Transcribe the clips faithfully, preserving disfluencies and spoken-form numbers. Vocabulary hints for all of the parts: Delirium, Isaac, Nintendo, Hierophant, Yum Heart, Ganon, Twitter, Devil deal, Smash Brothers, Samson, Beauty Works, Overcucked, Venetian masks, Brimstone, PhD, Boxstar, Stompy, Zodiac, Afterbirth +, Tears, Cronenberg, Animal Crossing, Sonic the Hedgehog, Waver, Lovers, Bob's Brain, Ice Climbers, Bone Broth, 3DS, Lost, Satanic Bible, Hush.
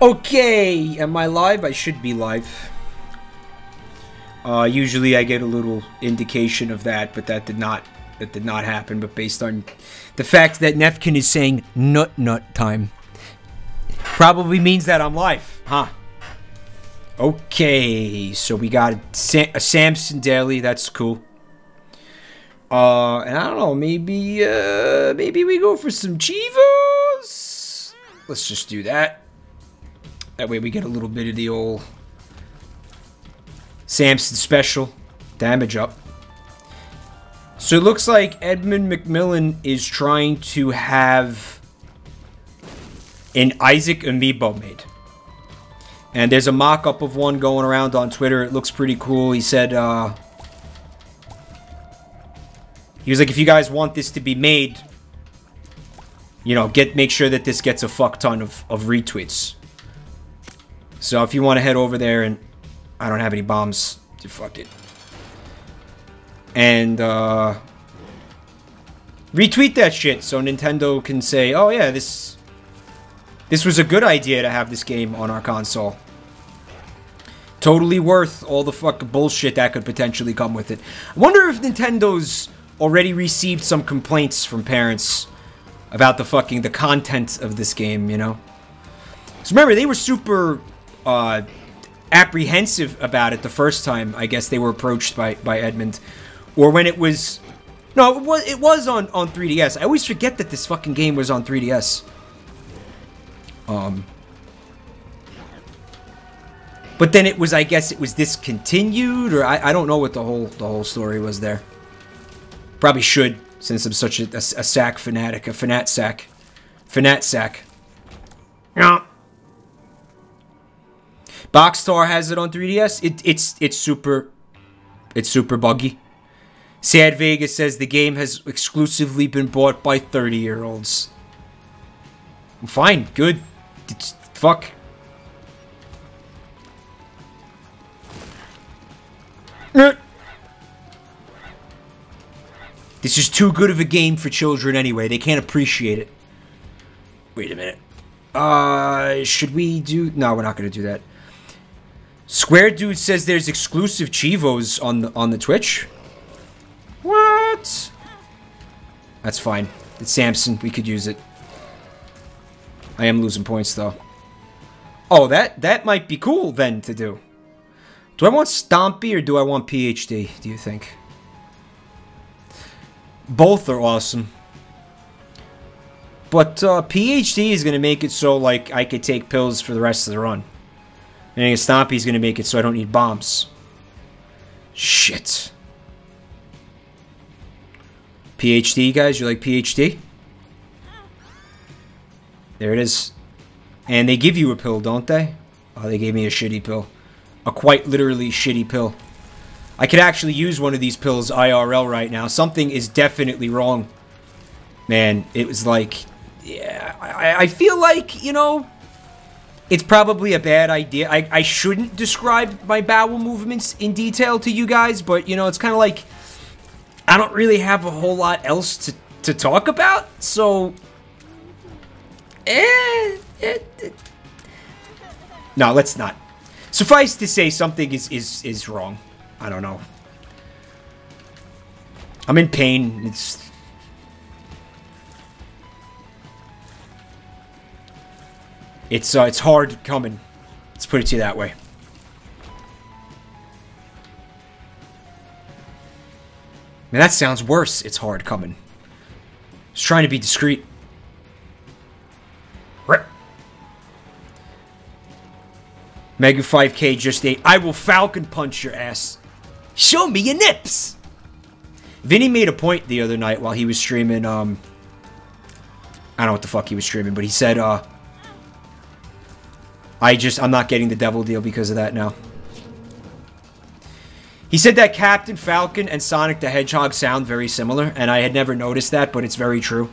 Okay, am I live? I should be live. Uh, usually I get a little indication of that, but that did not that did not happen. But based on the fact that Nefkin is saying nut nut time, probably means that I'm live, huh? Okay, so we got a, Sam a Samson daily. That's cool. Uh, and I don't know, maybe uh, maybe we go for some Chivos. Let's just do that. That way we get a little bit of the old Samson special damage up. So it looks like Edmund McMillan is trying to have an Isaac amiibo made. And there's a mock-up of one going around on Twitter. It looks pretty cool. He said, uh... he was like, if you guys want this to be made, you know, get make sure that this gets a fuck ton of, of retweets. So if you want to head over there and... I don't have any bombs. Fuck it. And, uh... retweet that shit so Nintendo can say, oh yeah, this... this was a good idea to have this game on our console. Totally worth all the fucking bullshit that could potentially come with it. I wonder if Nintendo's already received some complaints from parents about the fucking... the content of this game, you know? So remember, they were super uh, apprehensive about it the first time, I guess, they were approached by, by Edmund. Or when it was... No, it was, it was on, on three D S. I always forget that this fucking game was on three D S. Um, but then it was, I guess, it was discontinued, or I, I don't know what the whole, the whole story was there. Probably should, since I'm such a, a, a sack fanatic, a fanat sack. Fanat sack. No. Boxstar has it on three D S. It, it's it's super, it's super buggy. Sad Vegas says the game has exclusively been bought by thirty-year-olds. Fine, good. It's, fuck. This is too good of a game for children anyway. They can't appreciate it. Wait a minute. Uh, should we do... No, we're not going to do that. Square Dude says there's exclusive Chivos on the, on the Twitch. What? That's fine. It's Samson. We could use it. I am losing points, though. Oh, that, that might be cool, then, to do. Do I want Stompy or do I want P H D, do you think? Both are awesome. But uh, P H D is going to make it so, like, I could take pills for the rest of the run. And I think Stompy is going to make it so I don't need bombs. Shit. P H D, guys? You like P H D? There it is. And they give you a pill, don't they? Oh, they gave me a shitty pill. A quite literally shitty pill. I could actually use one of these pills I R L right now. Something is definitely wrong. Man, it was like, yeah, I, I feel like, you know, it's probably a bad idea. I, I shouldn't describe my bowel movements in detail to you guys, but, you know, it's kind of like, I don't really have a whole lot else to, to talk about, so, eh, eh, eh. No, let's not. Suffice to say, something is, is, is wrong. I don't know. I'm in pain. It's... It's, uh, it's hard coming. Let's put it to you that way. Man, that sounds worse. It's hard coming. Just trying to be discreet. Mega five K just ate. I will Falcon punch your ass. Show me your nips! Vinny made a point the other night while he was streaming, um... I don't know what the fuck he was streaming, but he said, uh... I just, I'm not getting the Devil deal because of that now. He said that Captain Falcon and Sonic the Hedgehog sound very similar, and I had never noticed that, but it's very true.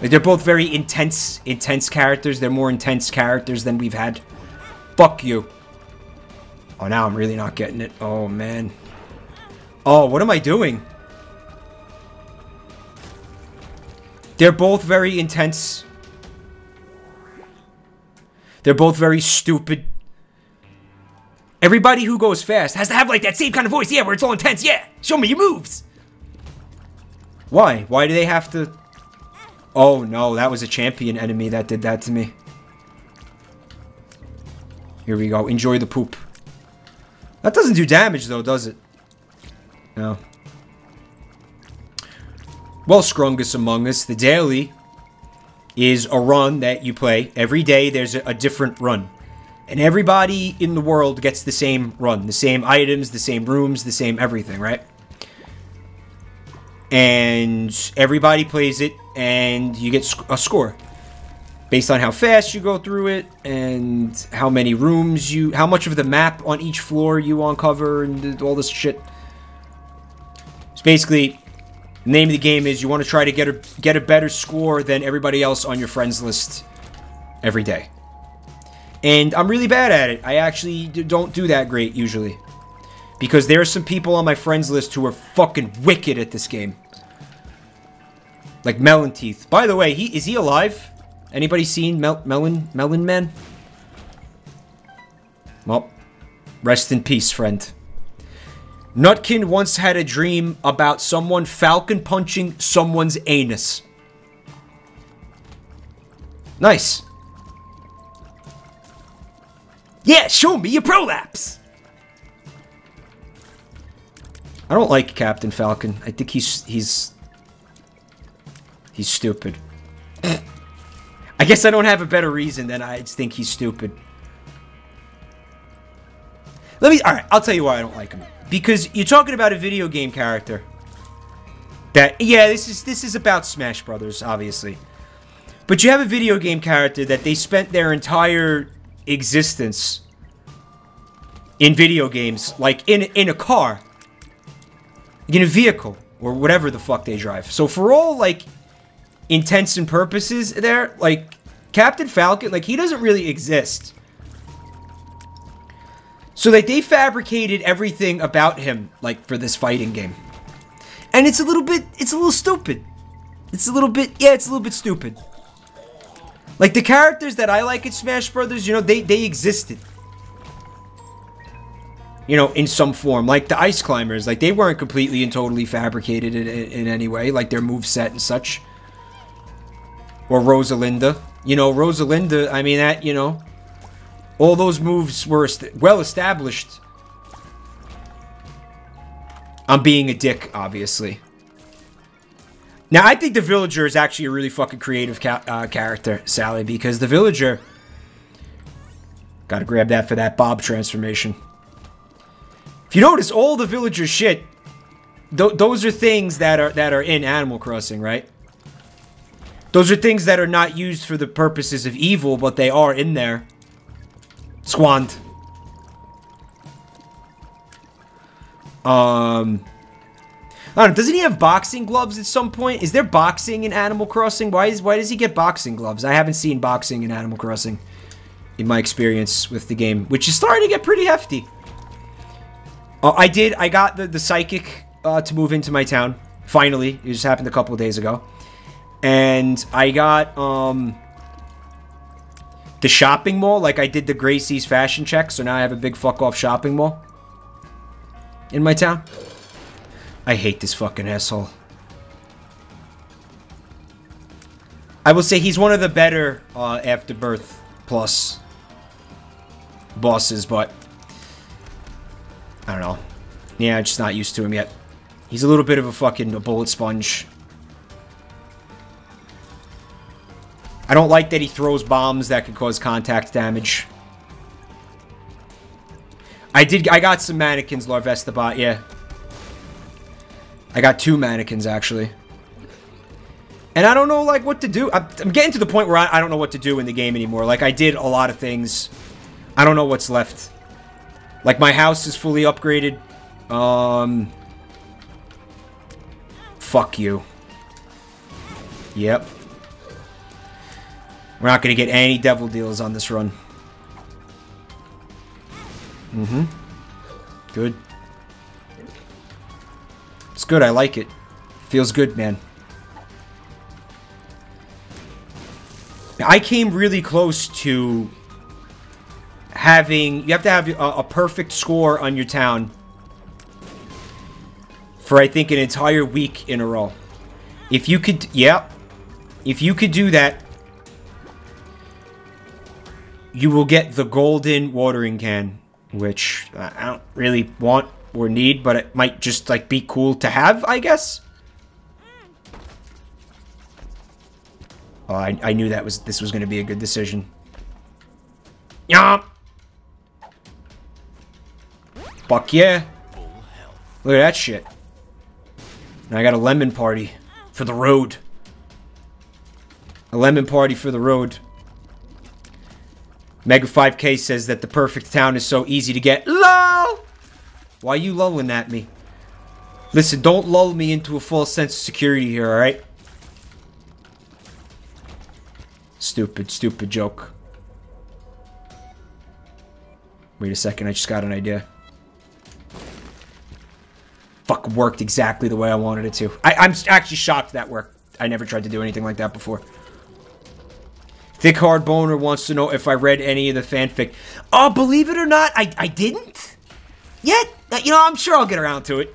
Like, they're both very intense, intense characters. They're more intense characters than we've had. Fuck you. Oh, now I'm really not getting it. Oh, man. Oh, what am I doing? They're both very intense. They're both very stupid. Everybody who goes fast has to have like that same kind of voice, yeah, where it's all intense, yeah! Show me your moves! Why? Why do they have to... Oh no, that was a champion enemy that did that to me. Here we go, enjoy the poop. That doesn't do damage though, does it? No. Well, Scrungus Among Us, the daily is a run that you play. Every day there's a, a different run. And everybody in the world gets the same run. The same items, the same rooms, the same everything, right? And everybody plays it, and you get a score. Based on how fast you go through it, and how many rooms you... How much of the map on each floor you uncover, and all this shit. It's basically... The name of the game is you want to try to get a, get a better score than everybody else on your friends list every day. And I'm really bad at it. I actually don't do that great, usually. Because there are some people on my friends list who are fucking wicked at this game. Like Melon Teeth. By the way, he is he alive? Anybody seen Mel Melon, Melon Man? Well, rest in peace, friend. Nutkin once had a dream about someone falcon punching someone's anus. Nice. Yeah, show me your prolapse! I don't like Captain Falcon. I think he's... he's... he's stupid. I guess I don't have a better reason than I think he's stupid. Let me... Alright, I'll tell you why I don't like him. Because you're talking about a video game character. That... Yeah, this is, this is about Smash Brothers, obviously. But you have a video game character that they spent their entire... existence in video games, like in in a car, in a vehicle, or whatever the fuck they drive. So for all like intents and purposes, there, like Captain Falcon, like he doesn't really exist. So like they fabricated everything about him, like for this fighting game, and it's a little bit, it's a little stupid. It's a little bit, yeah, it's a little bit stupid. Like, the characters that I like at Smash Brothers, you know, they, they existed. You know, in some form. Like, the Ice Climbers, like, they weren't completely and totally fabricated in, in, in any way. Like, their moveset and such. Or Rosalinda. You know, Rosalinda, I mean, that, you know... All those moves were well-established. I'm being a dick, obviously. Now, I think the Villager is actually a really fucking creative ca uh, character, Sally, because the Villager... Gotta grab that for that Bob transformation. If you notice, all the Villager shit... Th those are things that are, that are in Animal Crossing, right? Those are things that are not used for the purposes of evil, but they are in there. Squand. Um... I don't know, doesn't he have boxing gloves at some point? Is there boxing in Animal Crossing? Why is why does he get boxing gloves? I haven't seen boxing in Animal Crossing in my experience with the game, which is starting to get pretty hefty. Uh, I did, I got the, the psychic uh, to move into my town, finally. It just happened a couple of days ago. And I got um, the shopping mall, like I did the Gracie's fashion check, so now I have a big fuck-off shopping mall in my town. I hate this fucking asshole. I will say he's one of the better uh, Afterbirth Plus bosses, but I don't know. Yeah, I'm just not used to him yet. He's a little bit of a fucking a bullet sponge. I don't like that he throws bombs that could cause contact damage. I did. I got some mannequins, Larvestabot, yeah. I got two mannequins, actually. And I don't know, like, what to do. I'm, I'm getting to the point where I, I don't know what to do in the game anymore. Like, I did a lot of things. I don't know what's left. Like, my house is fully upgraded. Um... Fuck you. Yep. We're not gonna get any devil deals on this run. Mm-hmm. Good. It's good, I like it. Feels good, man. I came really close to having, you have to have a, a perfect score on your town for, I think, an entire week in a row. If you could, yeah, if you could do that, you will get the golden watering can, which I don't really want or need, but it might just, like, be cool to have, I guess. Oh, I, I knew that was this was going to be a good decision. Yum! Fuck yeah. Look at that shit. And I got a lemon party for the road. A lemon party for the road. Mega five K says that the perfect town is so easy to get. LOL! Why are you lulling at me? Listen, don't lull me into a false sense of security here, alright? Stupid, stupid joke. Wait a second, I just got an idea. Fuck, worked exactly the way I wanted it to. I, I'm actually shocked that worked. I never tried to do anything like that before. Thick Hard Boner wants to know if I read any of the fanfic. Oh, believe it or not, I, I didn't yet. You know, I'm sure I'll get around to it.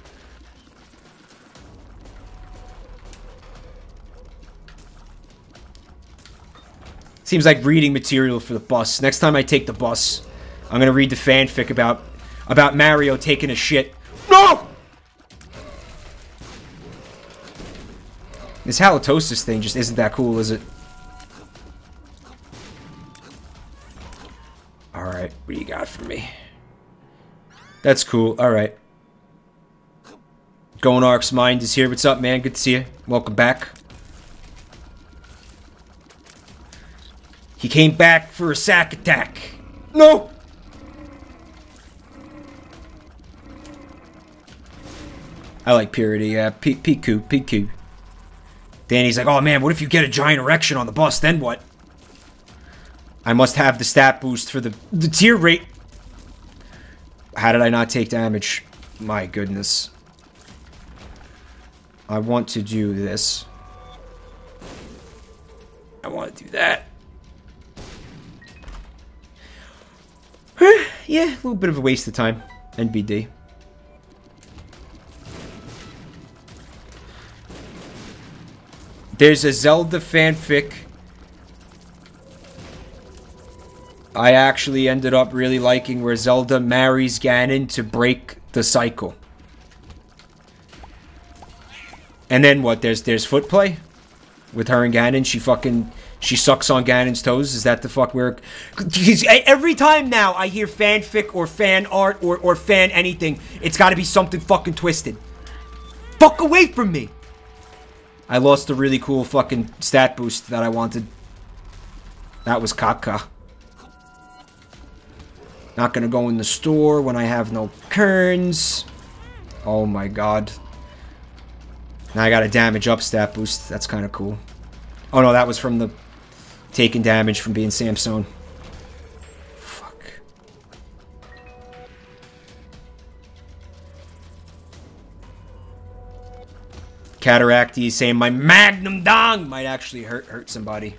Seems like reading material for the bus. Next time I take the bus, I'm going to read the fanfic about, about Mario taking a shit. No! This halitosis thing just isn't that cool, is it? Alright, what do you got for me? That's cool, alright. Gonarch's Mind is here. What's up, man? Good to see you. Welcome back. He came back for a sack attack. No! I like purity, yeah. P Q, P Q. Danny's like, oh man, what if you get a giant erection on the bus? Then what? I must have the stat boost for the, the tier rate. How did I not take damage? My goodness. I want to do this. I want to do that. Yeah, a little bit of a waste of time. N B D. There's a Zelda fanfic I actually ended up really liking where Zelda marries Ganon to break the cycle. And then what? There's there's foot play with her and Ganon. She fucking she sucks on Ganon's toes. Is that the fuck where? Every time now I hear fanfic or fan art or or fan anything, it's got to be something fucking twisted. Fuck away from me. I lost a really cool fucking stat boost that I wanted. That was caca. Not gonna go in the store when I have no kerns. Oh my god. Now I got a damage up stat boost. That's kind of cool. Oh no, that was from the taking damage from being Samson. Fuck. Cataracty saying my magnum dong might actually hurt hurt somebody.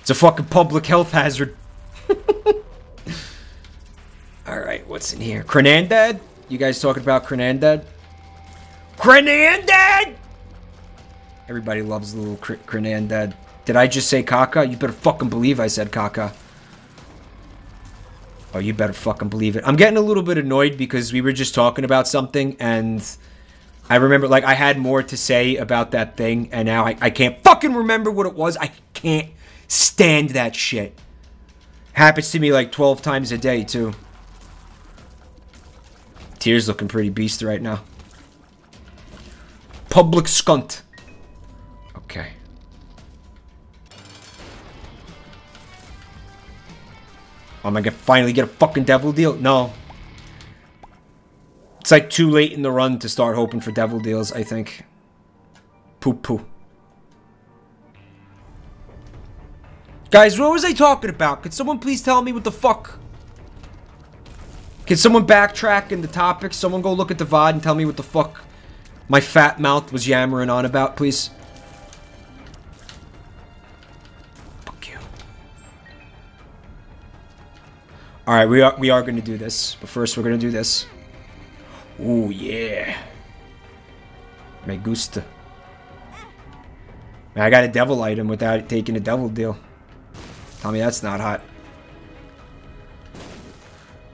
It's a fucking public health hazard. Alright, what's in here? Crenandad? You guys talking about Crenandad? Crenandad! Everybody loves the little Crenandad. Did I just say caca? You better fucking believe I said caca. Oh, you better fucking believe it. I'm getting a little bit annoyed because we were just talking about something and I remember, like, I had more to say about that thing and now I, I can't fucking remember what it was. I can't stand that shit. Happens to me like twelve times a day, too. Tears looking pretty beast right now. Public scunt. Okay. Am I gonna finally get a fucking devil deal? No. It's like too late in the run to start hoping for devil deals, I think. Poo poo. Guys, what was I talking about? Could someone please tell me what the fuck? Can someone backtrack in the topic? Someone go look at the V O D and tell me what the fuck my fat mouth was yammering on about, please. Fuck you. All right, we are we are going to do this, but first we're going to do this. Oh yeah, me gusta. Man, I got a devil item without taking a devil deal. Tell me that's not hot.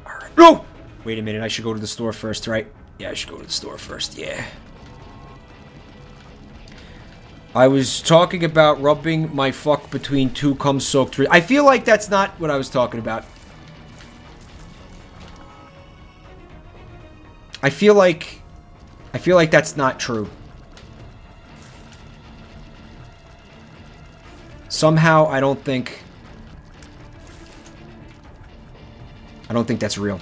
All right. No. Wait a minute, I should go to the store first, right? Yeah, I should go to the store first. Yeah. I was talking about rubbing my fuck between two cum-soaked trees. I feel like that's not what I was talking about. I feel like... I feel like that's not true. Somehow, I don't think... I don't think that's real.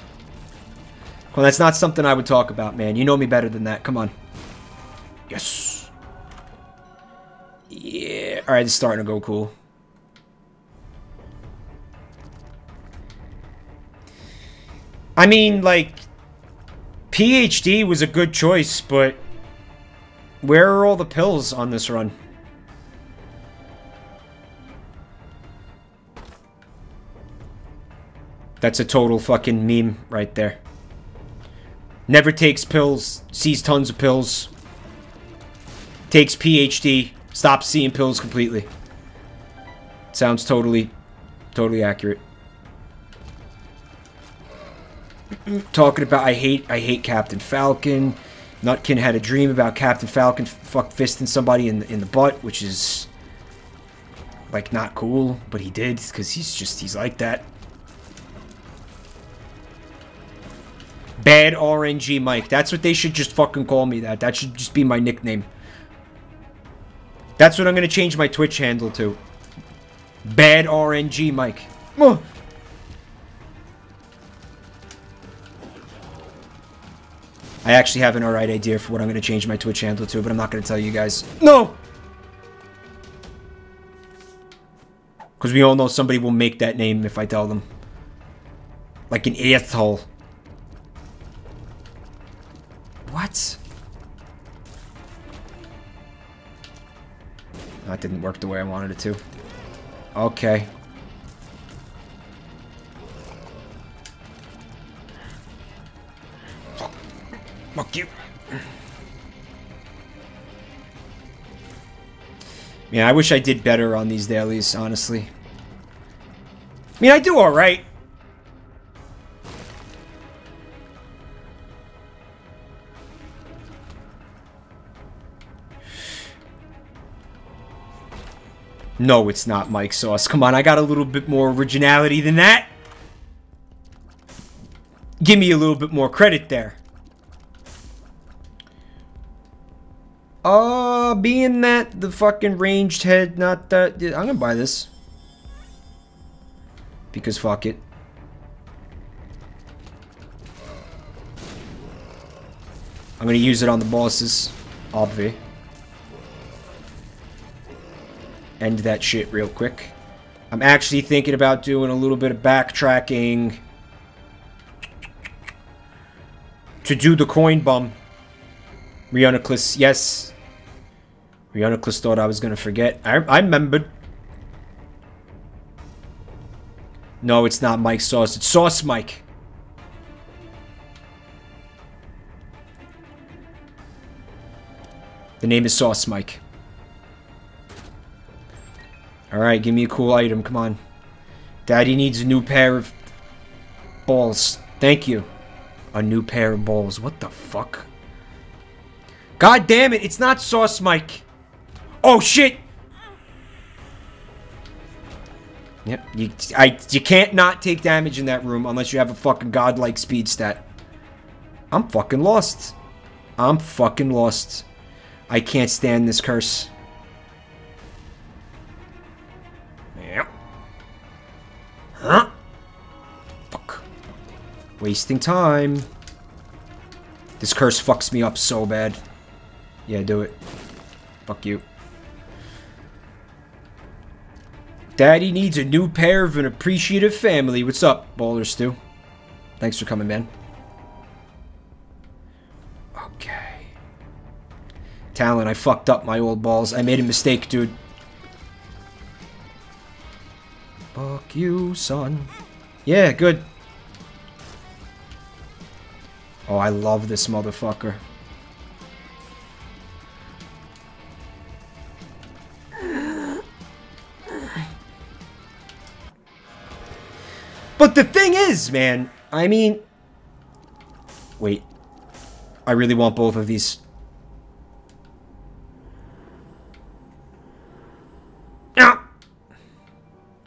Well, that's not something I would talk about, man. You know me better than that. Come on. Yes. Yeah. Alright, it's starting to go cool. I mean, like, P H D was a good choice, but where are all the pills on this run? That's a total fucking meme right there. Never takes pills, sees tons of pills, takes P H D. Stop seeing pills completely. Sounds totally, totally accurate. Talking about I hate, I hate Captain Falcon. Nutkin had a dream about Captain Falcon fuck fisting somebody in the, in the butt, which is like not cool, but he did because he's just he's like that. Bad R N G Mike. That's what they should just fucking call me. That that should just be my nickname. That's what I'm going to change my Twitch handle to. Bad R N G Mike. Oh. I actually have an alright idea for what I'm going to change my Twitch handle to, but I'm not going to tell you guys. No! Because we all know somebody will make that name if I tell them. Like an asshole. What? That didn't work the way I wanted it to. Okay. Fuck, fuck you. Man, I wish I did better on these dailies, honestly. I mean, I do alright. No, it's not Mike Sauce. Come on, I got a little bit more originality than that. Give me a little bit more credit there. Uh, being that the fucking ranged head, not that... I'm gonna buy this. Because fuck it. I'm gonna use it on the bosses. Obvi. End that shit real quick. I'm actually thinking about doing a little bit of backtracking to do the coin bum. Rioniclus, yes. Rioniclus thought I was gonna forget. I, I remembered. No, it's not Mike Sauce. It's Sauce Mike. The name is Sauce Mike. Alright, give me a cool item, come on. Daddy needs a new pair of balls. Thank you. A new pair of balls. What the fuck? God damn it, it's not Sauce Mike. Oh shit! Yep, you, I, you can't not take damage in that room unless you have a fucking godlike speed stat. I'm fucking lost. I'm fucking lost. I can't stand this curse. Huh? Fuck. Wasting time. This curse fucks me up so bad. Yeah, do it. Fuck you. Daddy needs a new pair of an appreciative family. What's up, Baller Stew? Thanks for coming, man. Okay. Talon, I fucked up my old balls. I made a mistake, dude. Fuck you, son. Yeah, good. Oh, I love this motherfucker. But the thing is, man, I mean... Wait. I really want both of these. Ah!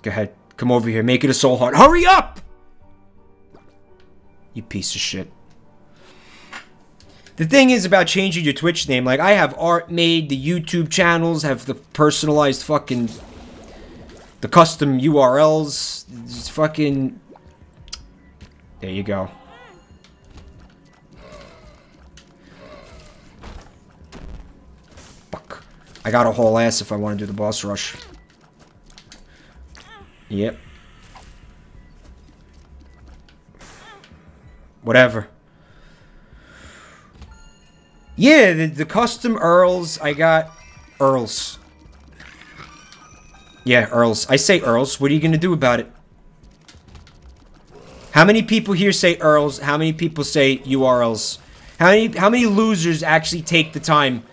Go ahead. Come over here. Make it a soul heart. Hurry up! You piece of shit. The thing is about changing your Twitch name. Like, I have art made, the YouTube channels have the personalized fucking... The custom U R Ls. It's fucking... There you go. Fuck. I got a whole ass if I want to do the boss rush. Yep. Whatever. Yeah, the, the custom Earls, I got Earls. Yeah, Earls. I say Earls. What are you going to do about it? How many people here say Earls? How many people say U R Ls? How many, how many losers actually take the time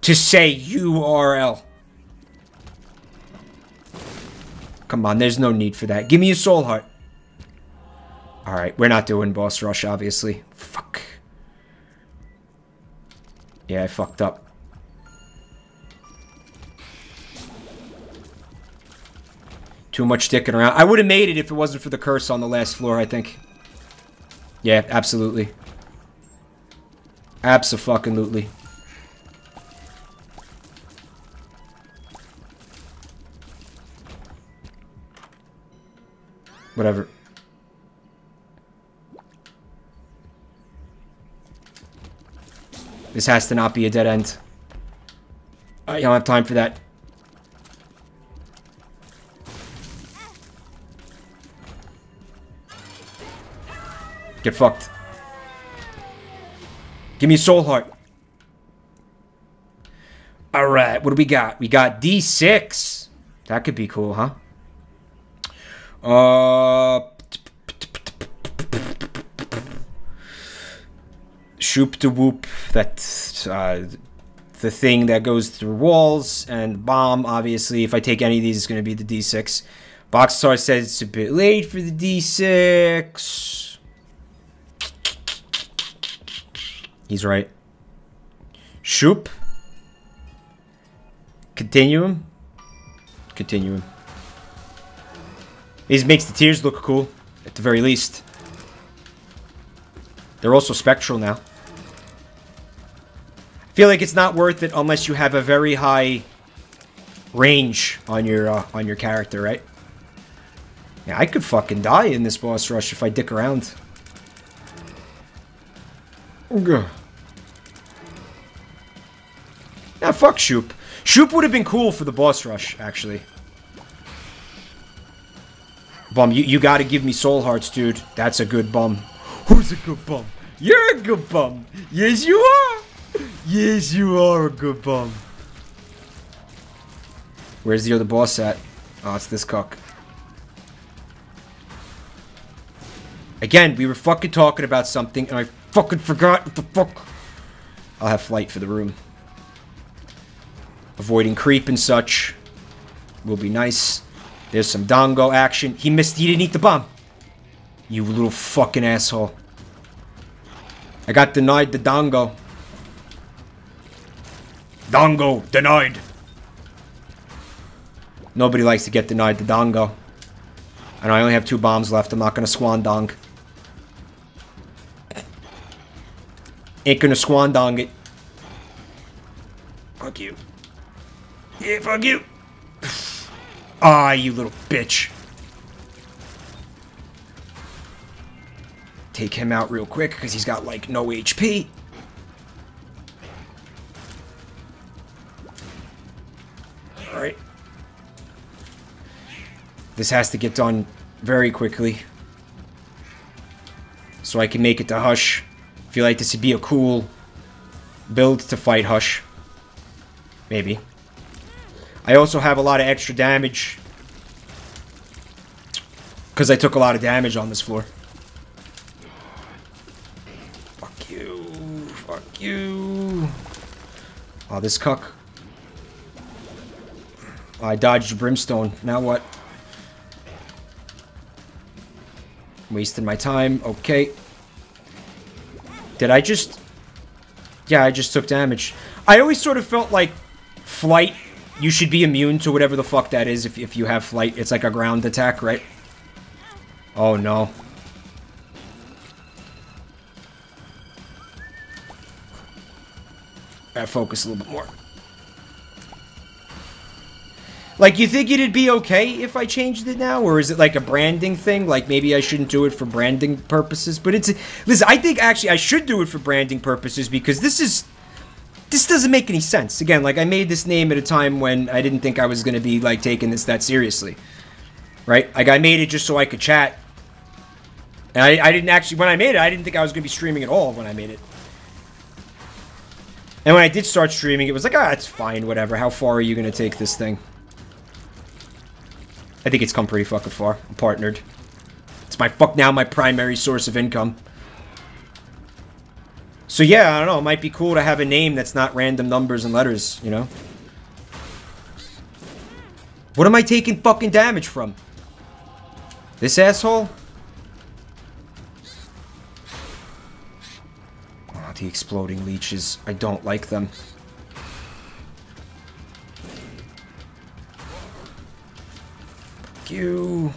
to say U R L? Come on, there's no need for that. Give me a soul heart. Alright, we're not doing boss rush, obviously. Fuck. Yeah, I fucked up. Too much dicking around. I would have made it if it wasn't for the curse on the last floor, I think. Yeah, absolutely. Abso-fucking-lutely. Whatever. This has to not be a dead end. I don't have time for that. Get fucked. Give me a soul heart. Alright, what do we got? We got D six. That could be cool, huh? Uh... Shoop to whoop, that's uh, the thing that goes through walls, and bomb, obviously. If I take any of these, it's going to be the D six. Boxstar says it's a bit late for the D six. He's right. Shoop. Continuum. Continuum. This makes the tears look cool, at the very least. They're also spectral now. I feel like it's not worth it unless you have a very high range on your uh, on your character, right? Yeah, I could fucking die in this boss rush if I dick around. Ugh. Nah, fuck Shoop. Shoop would have been cool for the boss rush, actually. Bum, you, you gotta give me soul hearts, dude. That's a good bum. Who's a good bum? You're a good bum! Yes, you are! Yes, you are a good bum. Where's the other boss at? Oh, it's this cuck. Again, we were fucking talking about something, and I fucking forgot what the fuck. I'll have flight for the room. Avoiding creep and such will be nice. There's some Dongo action. He missed. He didn't eat the bomb. You little fucking asshole. I got denied the Dongo. Dongo denied. Nobody likes to get denied the Dongo. And I only have two bombs left. I'm not gonna squand dong. Ain't gonna squand dong it. Fuck you. Yeah, fuck you. Ah, you little bitch. Take him out real quick because he's got like no H P. Alright. This has to get done very quickly. So I can make it to Hush. I feel like this would be a cool build to fight Hush. Maybe. I also have a lot of extra damage. Because I took a lot of damage on this floor. Thank you. Oh, this cuck. I dodged Brimstone. Now what? Wasted my time. Okay. Did I just... Yeah, I just took damage. I always sort of felt like flight, you should be immune to whatever the fuck that is if, if you have flight. It's like a ground attack, right? Oh, no. I focus a little bit more. Like, you think it'd be okay if I changed it now? Or is it like a branding thing? Like, maybe I shouldn't do it for branding purposes? But it's... Listen, I think actually I should do it for branding purposes because this is... This doesn't make any sense. Again, like, I made this name at a time when I didn't think I was going to be, like, taking this that seriously. Right? Like, I made it just so I could chat. And I, I didn't actually... When I made it, I didn't think I was going to be streaming at all when I made it. And when I did start streaming, it was like, ah, it's fine, whatever. How far are you going to take this thing? I think it's come pretty fucking far. I'm partnered. It's my fuck now my primary source of income. So yeah, I don't know. It might be cool to have a name that's not random numbers and letters, you know? What am I taking fucking damage from? This asshole? Oh, the exploding leeches. I don't like them. You.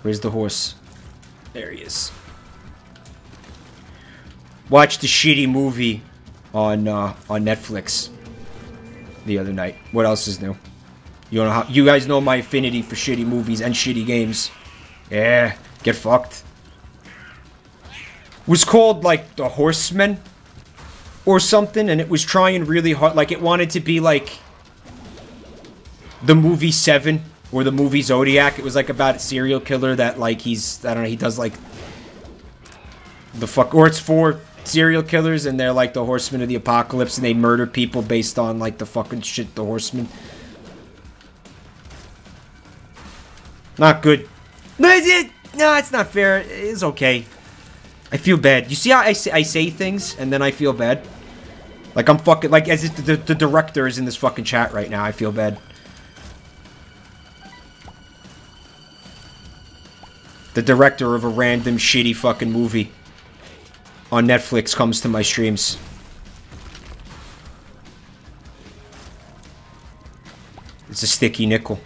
Where's the horse? There he is. Watched the shitty movie on uh, on Netflix the other night. What else is new? You don't know how you guys know my affinity for shitty movies and shitty games. Yeah, get fucked. It was called like The Horseman or something, and it was trying really hard. Like it wanted to be like the movie Seven or the movie Zodiac. It was like about a serial killer that like he's, I don't know, he does like the fuck, or it's four serial killers and they're like the Horsemen of the Apocalypse and they murder people based on like the fucking shit the Horsemen. Not good. No, it, no, it's not fair. It's okay. I feel bad. You see how I say, I say things and then I feel bad? Like I'm fucking, like as if the, the director is in this fucking chat right now. I feel bad. The director of a random shitty fucking movie on Netflix comes to my streams. It's a Sticky Nickel.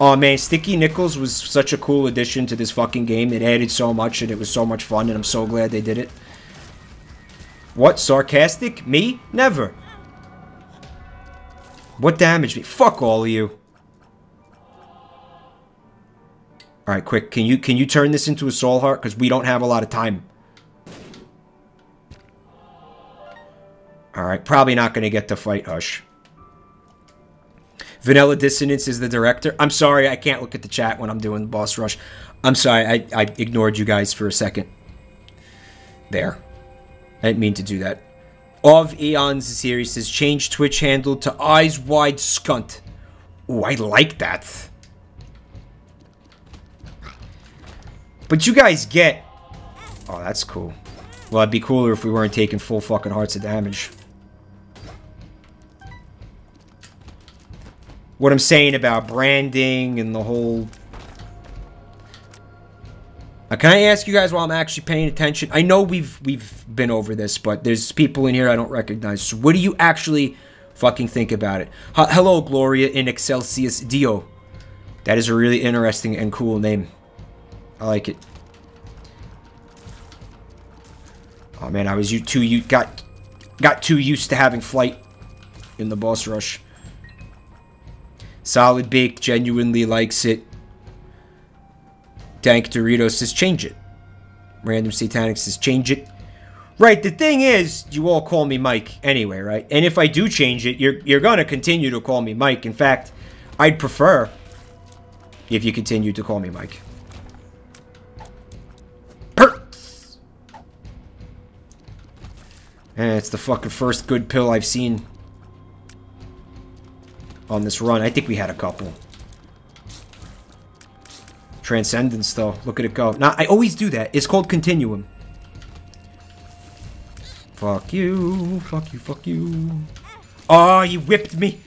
Oh man, Sticky Nickels was such a cool addition to this fucking game. It added so much and it was so much fun and I'm so glad they did it. What? Sarcastic? Me? Never. What damaged me? Fuck all of you. All right, quick. Can you can you turn this into a soul heart? Because we don't have a lot of time. All right, probably not going to get to fight Hush. Vanilla Dissonance is the director. I'm sorry, I can't look at the chat when I'm doing boss rush. I'm sorry, I, I ignored you guys for a second. There. I didn't mean to do that. Of Eons series says, change Twitch handle to Eyes Wide Skunt. Ooh, I like that. But you guys get... Oh, that's cool. Well, it'd be cooler if we weren't taking full fucking hearts of damage. What I'm saying about branding and the whole... Now, can I ask you guys while I'm actually paying attention? I know we've we've been over this, but there's people in here I don't recognize. So what do you actually fucking think about it? H Hello, Gloria in Excelsis Dio. That is a really interesting and cool name. I like it. Oh man, I was you too you got got too used to having flight in the boss rush. Solid Baked genuinely likes it. Dank Doritos says change it. Random Satanic says change it. Right, the thing is, you all call me Mike anyway, right? And if I do change it, you're you're gonna continue to call me Mike. In fact, I'd prefer if you continue to call me Mike. Eh, it's the fucking first good pill I've seen on this run. I think we had a couple. Transcendence, though. Look at it go. Now, I always do that. It's called Continuum. Fuck you, fuck you, fuck you. Oh, you whipped me.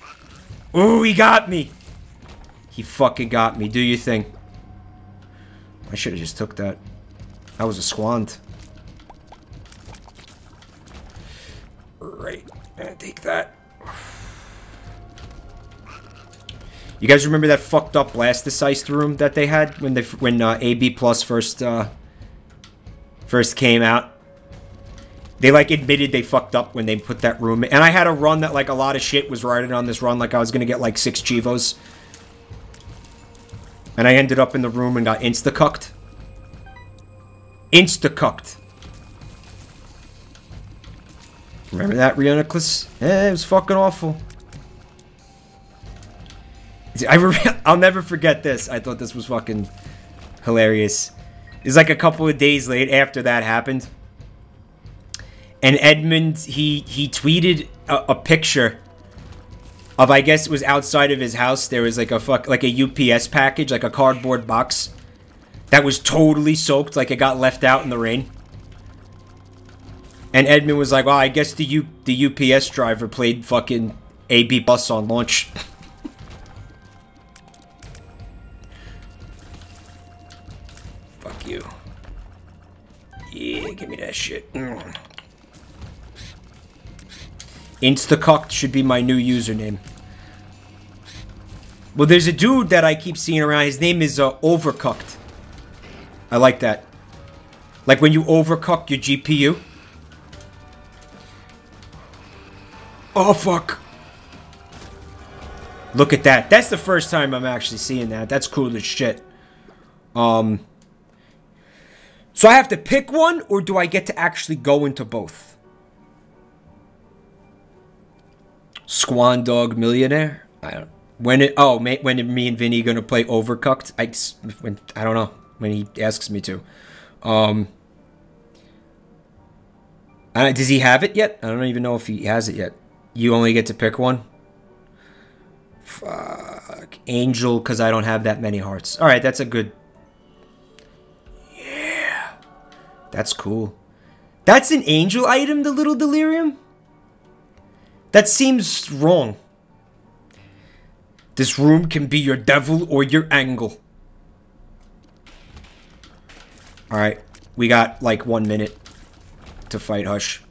Oh, he got me. He fucking got me. Do your thing. I should have just took that. That was a squand. Right. And take that. You guys remember that fucked up blasticize room that they had when they when uh, A B plus first uh, first came out? They like admitted they fucked up when they put that room in. And I had a run that like a lot of shit was riding on this run, like I was gonna get like six Chivos. And I ended up in the room and got insta-cucked. Insta-cucked. Remember that, Rioniclus? Eh, it was fucking awful. I I'll never forget this. I thought this was fucking hilarious. It was like a couple of days late after that happened. And Edmund, he, he tweeted a, a picture of, I guess it was outside of his house. There was like a fuck, like a U P S package, like a cardboard box that was totally soaked, like it got left out in the rain. And Edmund was like, well, I guess the U the U P S driver played fucking A B plus on launch. Fuck you. Yeah, give me that shit. Mm. Instacucked should be my new username. Well, there's a dude that I keep seeing around. His name is uh, Overcucked. I like that. Like when you overcuck your G P U. Oh, fuck. Look at that. That's the first time I'm actually seeing that. That's cool as shit. Um, so I have to pick one, or do I get to actually go into both? Squand Dog Millionaire? I don't... When it... Oh, mate, when are me and Vinny gonna play Overcooked? I... When, I don't know. When he asks me to. Um... I, does he have it yet? I don't even know if he has it yet. You only get to pick one? Fuck. Angel, because I don't have that many hearts. Alright, that's a good... Yeah. That's cool. That's an angel item, the little delirium? That seems wrong. This room can be your devil or your angle. Alright, we got like one minute to fight Hush.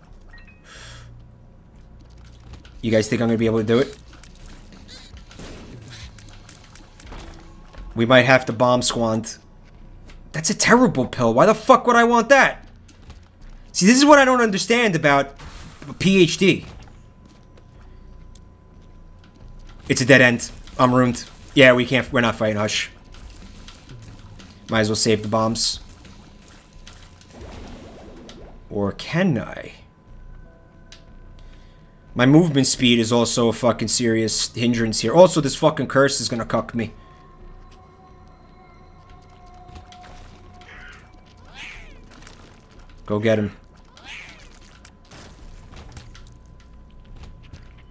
You guys think I'm gonna be able to do it? We might have to bomb Squand. That's a terrible pill. Why the fuck would I want that? See, this is what I don't understand about P H D. It's a dead end. I'm ruined. Yeah, we can't... We're not fighting Hush. Might as well save the bombs. Or can I? My movement speed is also a fucking serious hindrance here. Also, this fucking curse is gonna cuck me. Go get him.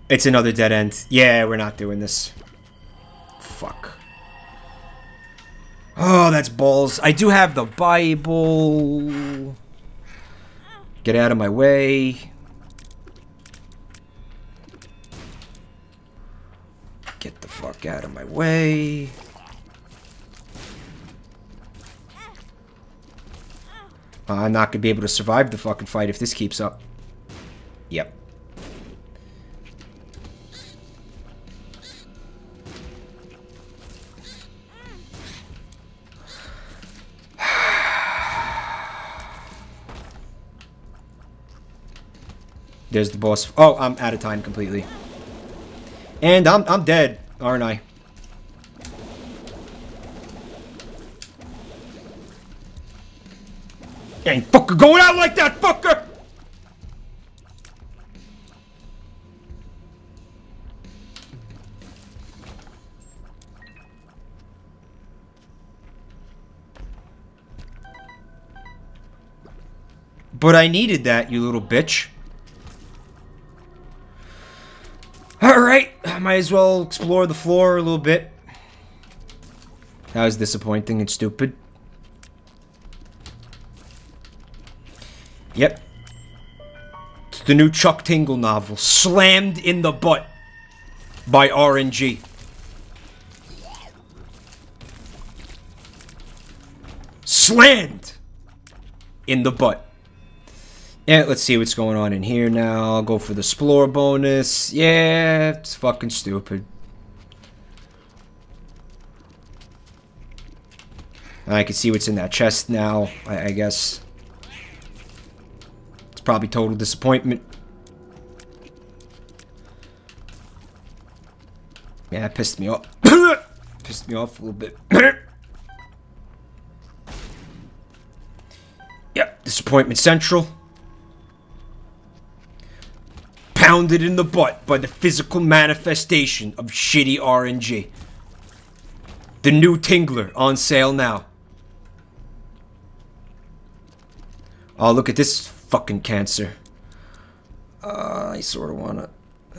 It's another dead end. Yeah, we're not doing this. Fuck. Oh, that's balls. I do have the Bible. Get out of my way. Get the fuck out of my way. Uh, I'm not gonna be able to survive the fucking fight if this keeps up. Yep. There's the boss. Oh, I'm out of time completely. And I'm, I'm dead, aren't I? Ain't fucker going out like that, fucker! But I needed that, you little bitch. Alright, I might as well explore the floor a little bit. That was disappointing and stupid. Yep. the new Chuck Tingle novel, slammed in the butt by R N G. Slammed in the butt. Yeah, let's see what's going on in here now. I'll go for the Splore bonus. Yeah, it's fucking stupid. I can see what's in that chest now, I, I guess. It's probably total disappointment. Yeah, that pissed me off. Pissed me off a little bit. Yep, disappointment central. Pounded in the butt by the physical manifestation of shitty R N G. The new Tingler on sale now. Oh, look at this fucking cancer. Uh, I sort of wanna...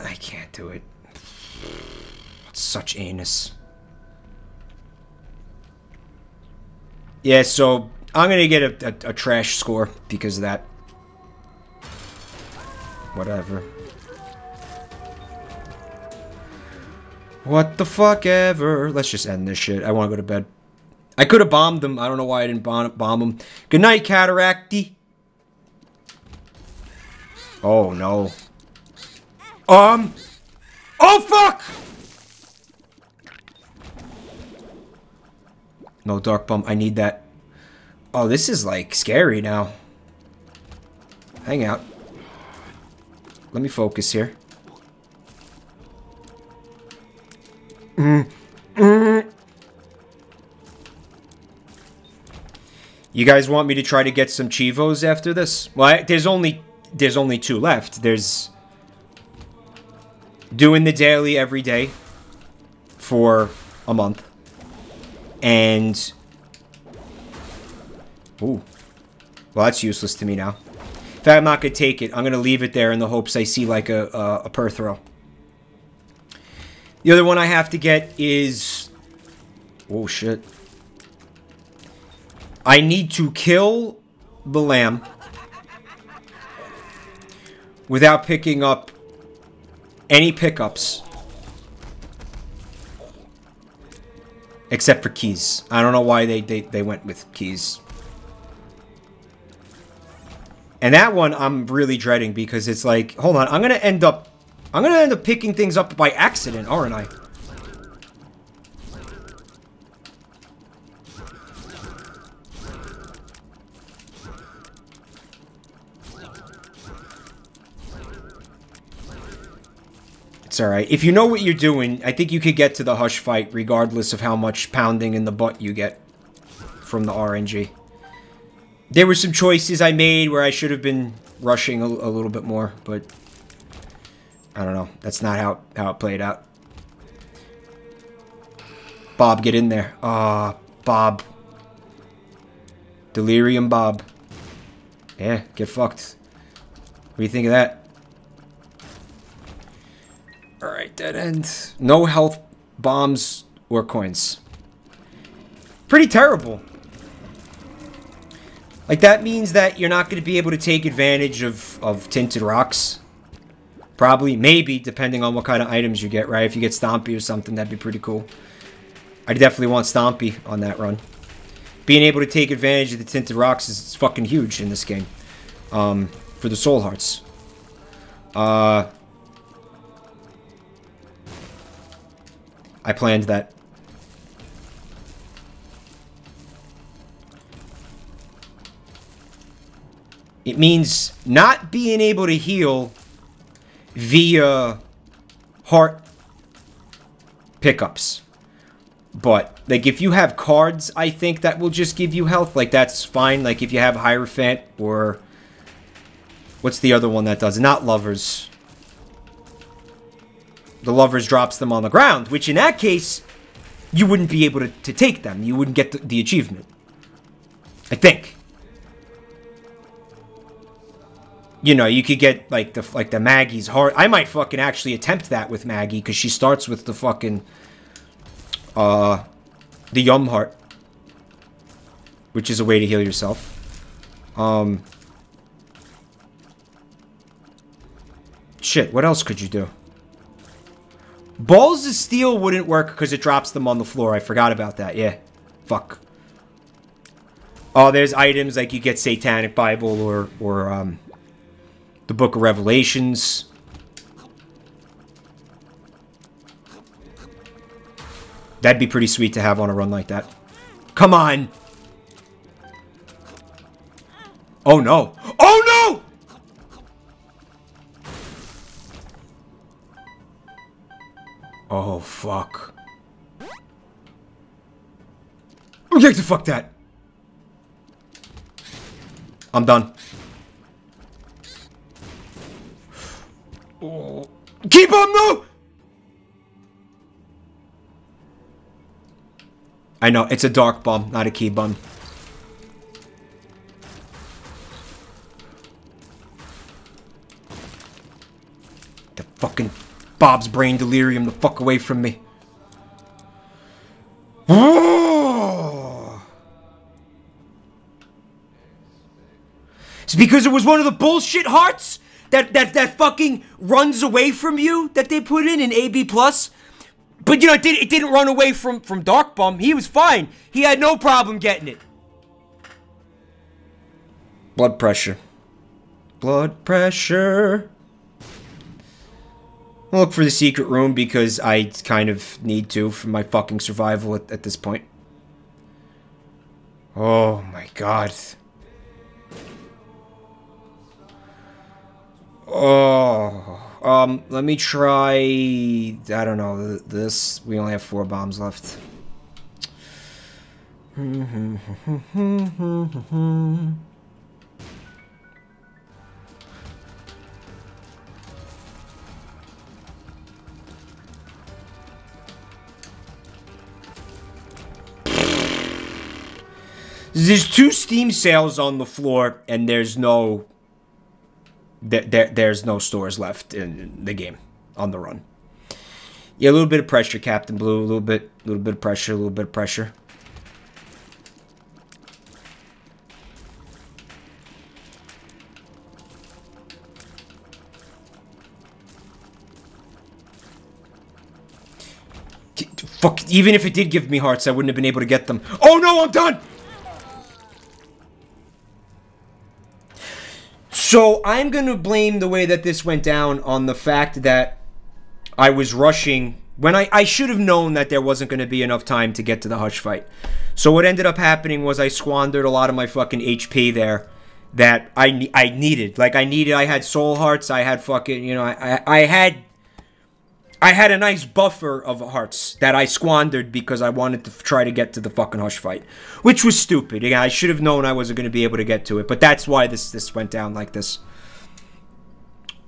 I can't do it. It's such anus. Yeah, so I'm gonna get a, a, a trash score because of that. Whatever. What the fuck ever. Let's just end this shit. I wanna go to bed. I could have bombed them. I don't know why I didn't bomb, bomb them. Good night, Cataracty. Oh, no. Um. Oh, fuck! No dark bump. I need that. Oh, this is, like, scary now. Hang out. Let me focus here. Mm. Mm. You guys want me to try to get some Chivos after this? Well, I, there's only... There's only two left. There's doing the daily every day for a month. And... Ooh. Well, that's useless to me now. In fact, I'm not going to take it. I'm going to leave it there in the hopes I see, like, a, a, a per throw. The other one I have to get is... Oh, shit. I need to kill the lamb without picking up any pickups. Except for keys. I don't know why they, they, they went with keys. And that one I'm really dreading because it's like, hold on, I'm going to end up, I'm going to end up picking things up by accident, aren't I? It's alright. If you know what you're doing, I think you could get to the Hush fight regardless of how much pounding in the butt you get from the R N G. There were some choices I made where I should have been rushing a, a little bit more, but I don't know. That's not how, how it played out. Bob, get in there. Ah, uh, Bob. Delirium Bob. Yeah, get fucked. What do you think of that? Alright, dead end. No health bombs or coins. Pretty terrible. Like, that means that you're not going to be able to take advantage of, of tinted rocks. Probably, maybe, depending on what kind of items you get, right? If you get Stompy or something, that'd be pretty cool. I definitely want Stompy on that run. Being able to take advantage of the tinted rocks is fucking huge in this game. Um, for the soul hearts. Uh... I planned that. It means not being able to heal via heart pickups. But, like, if you have cards, I think that will just give you health. Like, that's fine. Like, if you have Hierophant or... What's the other one that does? Not Lovers. The Lovers drops them on the ground, which in that case, you wouldn't be able to, to take them. You wouldn't get the, the achievement. I think. You know, you could get, like, the like the Maggie's heart. I might fucking actually attempt that with Maggie, because she starts with the fucking, uh, the Yum Heart. Which is a way to heal yourself. Um... shit, what else could you do? Balls of steel wouldn't work because it drops them on the floor. I forgot about that. Yeah. Fuck. Oh, there's items like you get Satanic Bible or, or um, the Book of Revelations. That'd be pretty sweet to have on a run like that. Come on! Oh no! Oh no! Oh fuck. Oh, get the fuck that! I'm done. Oh. Keep on, no! I know, it's a dark bomb, not a key bomb. The fucking Bob's brain delirium, the fuck away from me. It's because it was one of the bullshit hearts that, that, that fucking runs away from you that they put in in A B plus. But, you know, it, did, it didn't run away from, from Dark Bum. He was fine. He had no problem getting it. Blood pressure. Blood pressure. I'll look for the secret room because I kind of need to for my fucking survival at, at this point. Oh, my God. Oh... Um, let me try... I don't know, this... We only have four bombs left. There's two Steam sales on the floor, and there's no... There, there, there's no stores left in the game on the run. Yeah, a little bit of pressure, Captain Blue. A little bit, a little bit of pressure, a little bit of pressure. Fuck! Even if it did give me hearts, I wouldn't have been able to get them. Oh no, I'm done. So, I'm going to blame the way that this went down on the fact that I was rushing when I, I should have known that there wasn't going to be enough time to get to the Hush fight. So, what ended up happening was I squandered a lot of my fucking H P there that I, I needed. Like, I needed, I had soul hearts, I had fucking, you know, I, I had, I had a nice buffer of hearts that I squandered because I wanted to try to get to the fucking Hush fight, which was stupid. Yeah, I should have known I wasn't going to be able to get to it, but that's why this this went down like this.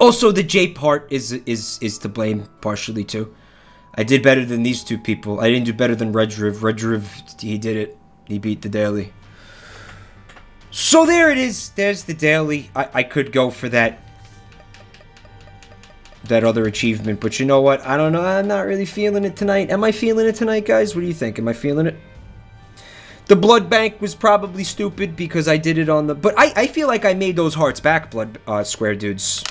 Also, the J part is is is to blame partially too. I did better than these two people. I didn't do better than Red Riv. Red Riv, he did it. He beat the daily. So there it is. There's the daily. I I could go for that. That other achievement, but you know what? I don't know. I'm not really feeling it tonight. Am I feeling it tonight, guys? What do you think? Am I feeling it? The blood bank was probably stupid because I did it on the... But I, I feel like I made those hearts back, blood uh, square dudes.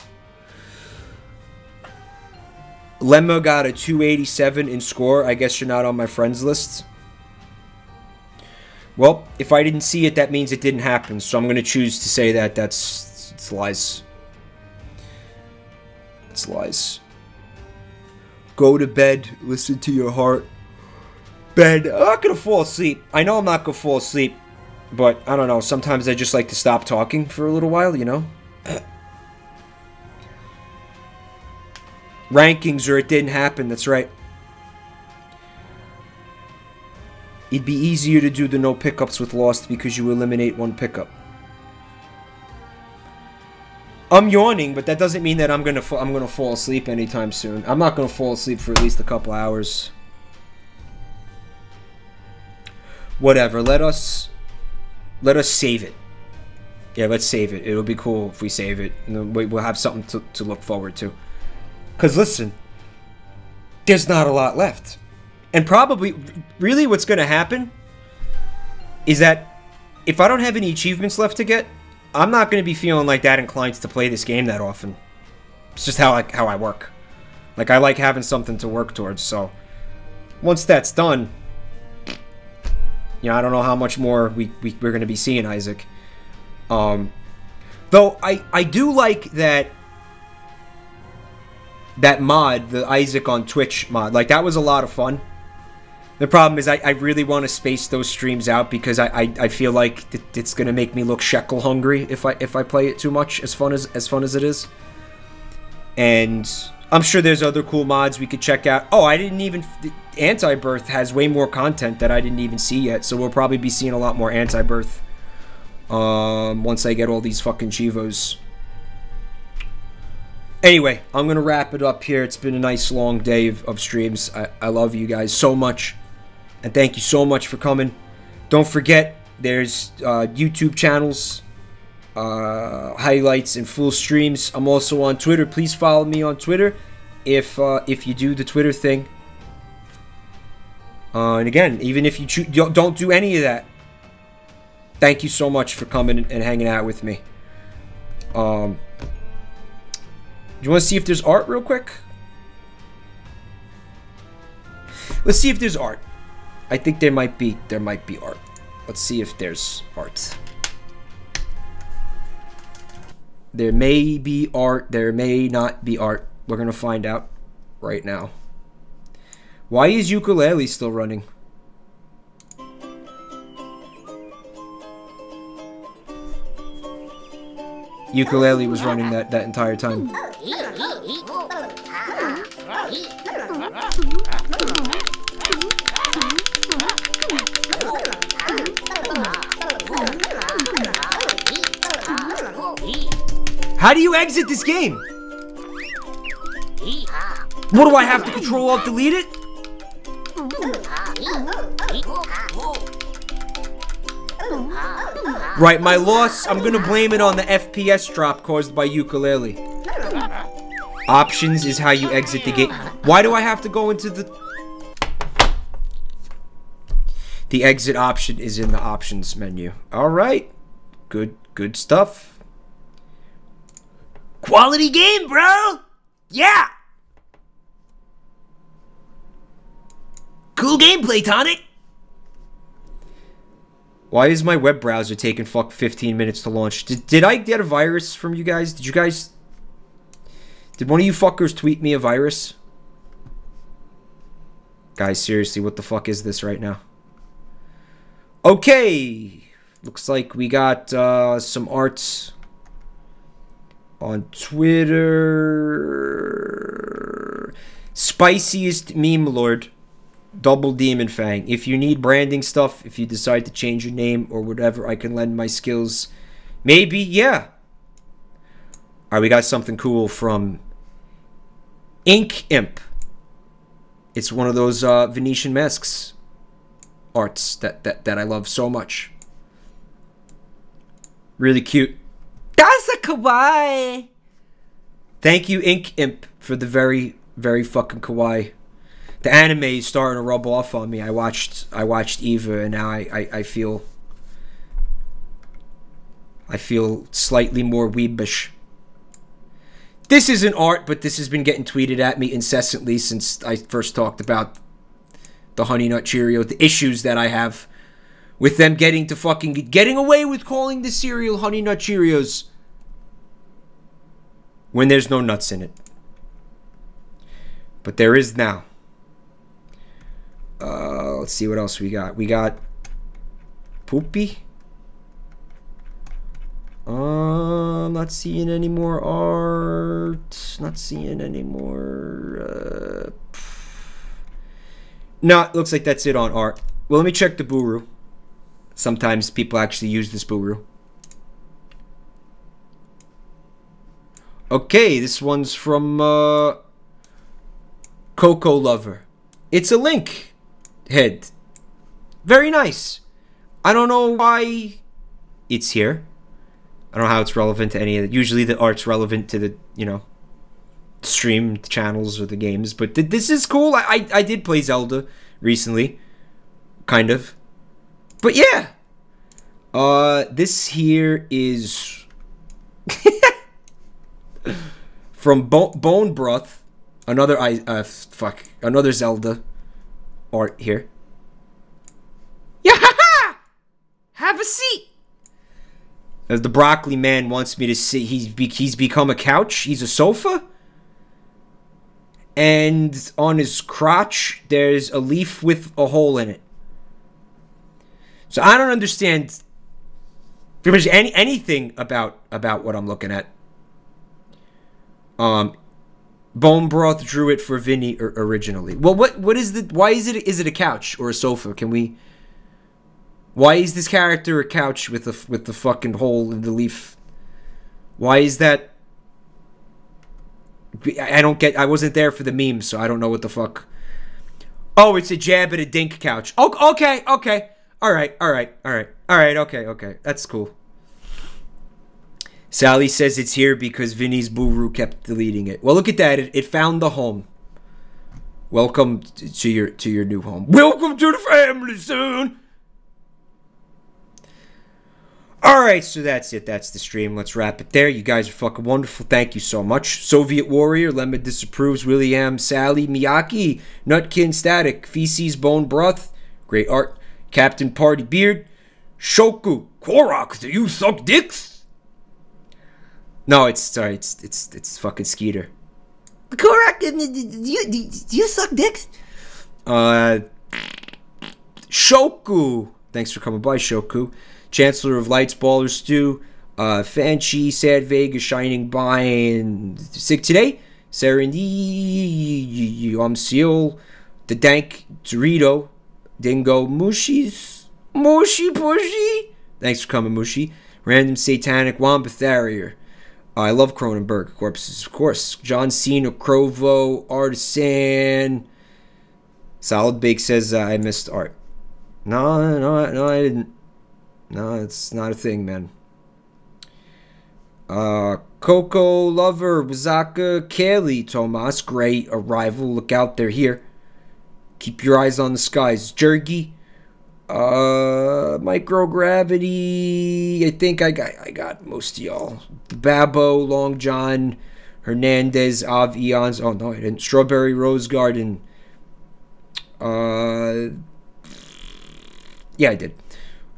Lemma got a two eighty-seven in score. I guess you're not on my friends list. Well, if I didn't see it, that means it didn't happen. So I'm going to choose to say that that's it's lies. It's lies. Go to bed. Listen to your heart. Bed. I'm not gonna fall asleep. I know I'm not gonna fall asleep, but I don't know. Sometimes I just like to stop talking for a little while, you know? Rankings or it didn't happen. That's right. It'd be easier to do the no pickups with Lost because you eliminate one pickup. I'm yawning, but that doesn't mean that I'm gonna I'm gonna fall asleep anytime soon. I'm not gonna fall asleep for at least a couple hours. Whatever. Let us let us save it. Yeah, let's save it. It'll be cool if we save it. We'll have something to, to look forward to. Cause listen, there's not a lot left, and probably really what's gonna happen is that if I don't have any achievements left to get. I'm not going to be feeling like that inclined to play this game that often. It's just how I, how I work. Like, I like having something to work towards, so... Once that's done... You know, I don't know how much more we, we, we're going to be seeing Isaac. Um, though, I, I do like that... That mod, the Isaac on Twitch mod. Like, that was a lot of fun. The problem is I, I really want to space those streams out because I, I, I feel like th it's going to make me look shekel hungry if I if I play it too much, as fun as, as fun as it is. And I'm sure there's other cool mods we could check out. Oh, I didn't even... Anti-birth has way more content that I didn't even see yet, so we'll probably be seeing a lot more Anti-birth um, once I get all these fucking Chivos. Anyway, I'm going to wrap it up here. It's been a nice long day of, of streams. I, I love you guys so much. And thank you so much for coming. Don't forget, there's uh, YouTube channels, uh, highlights, and full streams. I'm also on Twitter. Please follow me on Twitter if uh, if you do the Twitter thing. Uh, and again, even if you cho- don't do any of that, thank you so much for coming and hanging out with me. Um, do you want to see if there's art real quick? Let's see if there's art. I think there might be there might be art. Let's see if there's art. There may be art. There may not be art. We're gonna find out right now. Why is ukulele still running? Ukulele was running that that entire time. How do you exit this game? What do I have to control alt delete it? Right, my loss, I'm gonna blame it on the F P S drop caused by ukulele. Options is how you exit the game. Why do I have to go into the... The exit option is in the options menu. Alright. Good, good stuff. Quality game, bro! Yeah! Cool gameplay, Tonic! Why is my web browser taking fuck fifteen minutes to launch? Did, did I get a virus from you guys? Did you guys... Did one of you fuckers tweet me a virus? Guys, seriously, what the fuck is this right now? Okay! Looks like we got uh, some arts... On Twitter, spiciest meme lord, double demon fang. If you need branding stuff, if you decide to change your name or whatever, I can lend my skills. Maybe, yeah. All right, we got something cool from Ink Imp. It's one of those uh, Venetian masks arts that that that I love so much. Really cute. That's a kawaii. Thank you, Ink Imp, for the very, very fucking kawaii. The anime is starting to rub off on me. I watched, I watched Eva, and now I, I, I feel, I feel slightly more weebish. This isn't art, but this has been getting tweeted at me incessantly since I first talked about the Honey Nut Cheerio, the issues that I have. With them getting to fucking... Getting away with calling the cereal Honey Nut Cheerios. When there's no nuts in it. But there is now. Uh, let's see what else we got. We got... Poopy? Uh, not seeing any more art. Not seeing any more... Uh, no, it looks like that's it on art. Well, let me check the Buru. Sometimes people actually use this Buru. Okay, this one's from uh, Coco Lover. It's a Link head. Very nice. I don't know why it's here. I don't know how it's relevant to any of it. Usually the art's relevant to the, you know, stream channels or the games. But th this is cool. I, I, I did play Zelda recently. Kind of. But yeah, uh, this here is From Bo Bone Broth, another I uh, fuck, another Zelda art here. Yeah, ha, ha! Have a seat. As the broccoli man wants me to see, he's be he's become a couch. He's a sofa. And on his crotch, there's a leaf with a hole in it. So I don't understand pretty much any anything about about what I'm looking at. Um, Bone Broth drew it for Vinny originally. Well, what what is the? Why is it? Is it a couch or a sofa? Can we? Why is this character a couch with the with the fucking hole in the leaf? Why is that? I don't get. I wasn't there for the meme, so I don't know what the fuck. Oh, it's a jab at a dink couch. Oh, okay, okay, all right, all right, all right, all right, okay, okay. That's cool. Sally says it's here because Vinny's boo-roo kept deleting it. Well, look at that. It, it found the home. Welcome to your to your new home. Welcome to the family, soon. Alright, so that's it. That's the stream. Let's wrap it there. You guys are fucking wonderful. Thank you so much. Soviet Warrior, Lemma Disapproves, William, Sally, Miyaki, Nutkin, Static, Feces, Bone Broth, Great Art, Captain Party Beard, Shoku, Korok, do you suck dicks? No, it's, sorry, it's, it's, it's fucking Skeeter. Korok, do you, do you suck dicks? Uh, Shoku. Thanks for coming by, Shoku. Chancellor of Lights, Baller Stew, uh, Fanchi, Sad Vegas, Shining Bind, Sick Today, Serenity, Um Seal, The Dank, Dorito, Dingo, Mushies, Mushi Pushy. Thanks for coming, Mushi. Random Satanic, Wombatharier. Uh, I love Cronenberg, Corpses, of course. John Cena, Crovo, Artisan. Solid Bake says, uh, I missed art. No, no, no, I didn't. No, it's not a thing, man. Uh, Coco, Lover, Wazaka, Kaylee, Tomas, Great, Arrival, look out, they're here. Keep your eyes on the skies. Jergy, uh, Microgravity, I think I got, I got most of y'all. Babbo, Long John, Hernandez, Av Eons, oh no, I didn't. Strawberry Rose Garden. Uh, yeah, I did.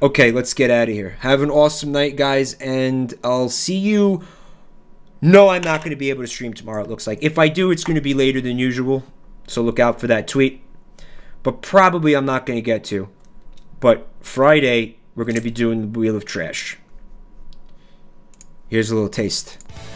Okay, let's get out of here. Have an awesome night, guys, and I'll see you. No, I'm not going to be able to stream tomorrow, it looks like. If I do, it's going to be later than usual, so look out for that tweet. But probably I'm not going to get to. But Friday, we're going to be doing the Wheel of Trash. Here's a little taste.